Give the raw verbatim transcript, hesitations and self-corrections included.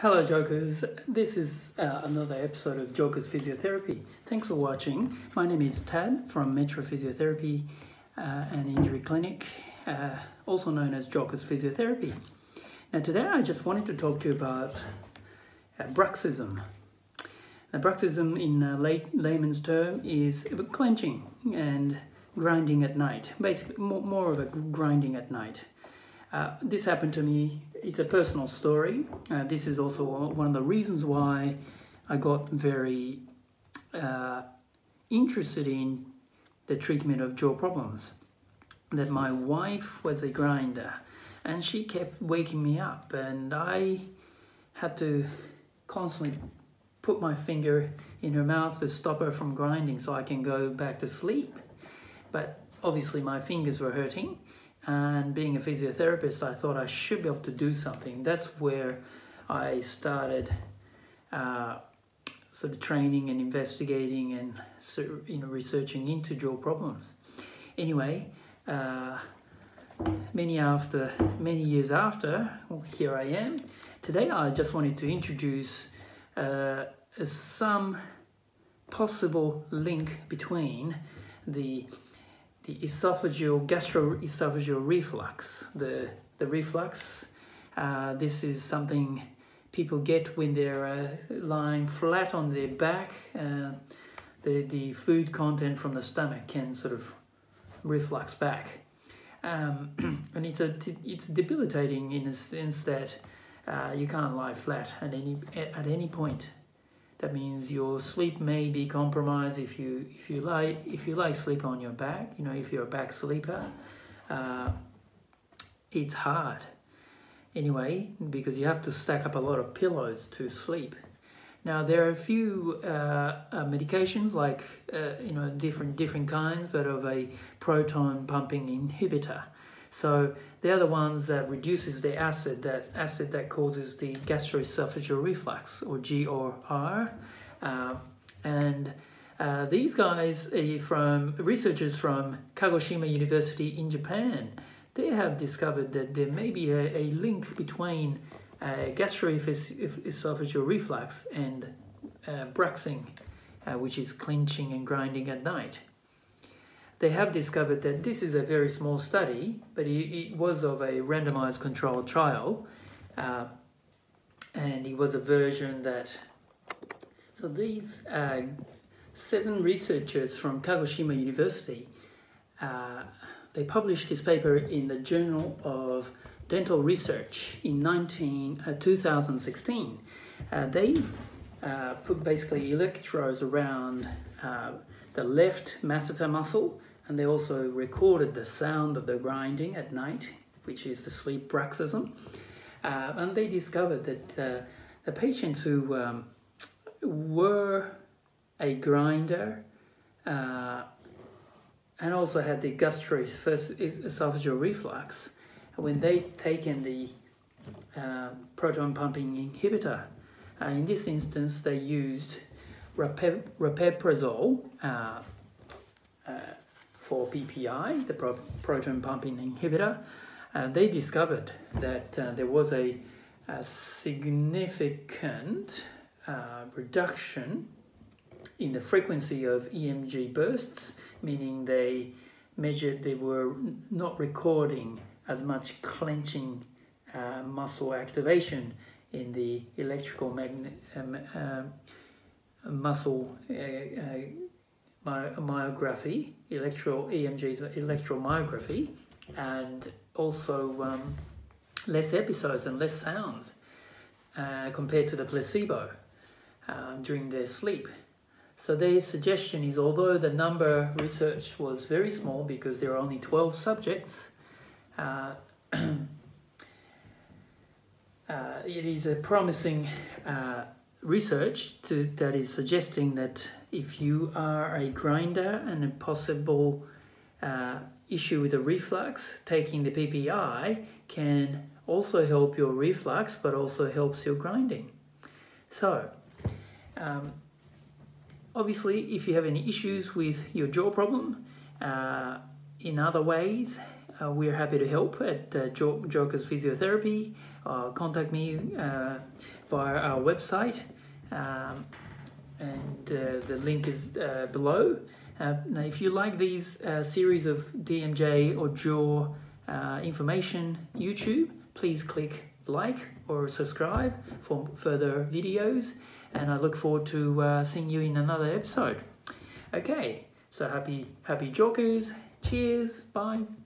Hello Jawkers, this is uh, another episode of Jawkers Physiotherapy. Thanks for watching. My name is Tad from Metro Physiotherapy uh, and Injury Clinic, uh, also known as Jawkers Physiotherapy. Now today I just wanted to talk to you about uh, bruxism. Now bruxism in uh, lay layman's term is clenching and grinding at night, basically more, more of a grinding at night. Uh, this happened to me. It's a personal story. Uh, this is also one of the reasons why I got very uh, interested in the treatment of jaw problems. That my wife was a grinder and she kept waking me up, and I had to constantly put my finger in her mouth to stop her from grinding so I can go back to sleep. But obviously my fingers were hurting, and being a physiotherapist, I thought I should be able to do something. That's where I started uh, sort of training and investigating and you know, researching into jaw problems. Anyway, uh, many after many years after, well, here I am. Today I just wanted to introduce uh, some possible link between the The esophageal, gastroesophageal reflux, the, the reflux. Uh, this is something people get when they're uh, lying flat on their back. Uh, the, the food content from the stomach can sort of reflux back. Um, and it's, a, it's debilitating in a sense that uh, you can't lie flat at any, at any point. That means your sleep may be compromised if you if you lie if you lie sleep on your back. You know, if you're a back sleeper, uh, it's hard. Anyway, because you have to stack up a lot of pillows to sleep. Now there are a few uh, uh, medications, like uh, you know different different kinds, but of a proton pumping inhibitor. So they're the ones that reduces the acid, that acid that causes the gastroesophageal reflux, or G R R. Uh, and uh, these guys, are from researchers from Kagoshima University in Japan, they have discovered that there may be a, a link between uh, gastroesophageal reflux and uh, bruxing, uh, which is clenching and grinding at night. They have discovered that this is a very small study, but it, it was of a randomized controlled trial, uh, and it was a version that... So these uh, seven researchers from Kagoshima University, uh, they published this paper in the Journal of Dental Research in nineteen, uh, twenty sixteen. Uh, they uh, put basically electrodes around uh, the left masseter muscle, and they also recorded the sound of the grinding at night, which is the sleep bruxism. Uh, and they discovered that uh, the patients who um, were a grinder uh, and also had the gastroesophageal reflux, when they taken the uh, proton pumping inhibitor, uh, in this instance they used rabeprazole uh, uh, for P P I, the pro proton pumping inhibitor, uh, they discovered that uh, there was a, a significant uh, reduction in the frequency of E M G bursts, meaning they measured they were not recording as much clenching uh, muscle activation in the electrical magnet um, uh, muscle uh, uh, my, myography, electro E M G's electromyography, and also um, less episodes and less sounds uh, compared to the placebo uh, during their sleep. So their suggestion is, although the number researched was very small because there are only twelve subjects, uh, uh, it is a promising uh, research to, that is suggesting that if you are a grinder and a possible uh, issue with the reflux, taking the P P I can also help your reflux, but also helps your grinding. So um, obviously if you have any issues with your jaw problem uh, in other ways, uh, we're happy to help at uh, Jawkers Physiotherapy. or contact me uh, via our website, um, and uh, the link is uh, below. Uh, now if you like these uh, series of D M J or jaw uh, information YouTube, please click like or subscribe for further videos, and I look forward to uh, seeing you in another episode. Okay, so happy happy Jawkers, cheers, bye.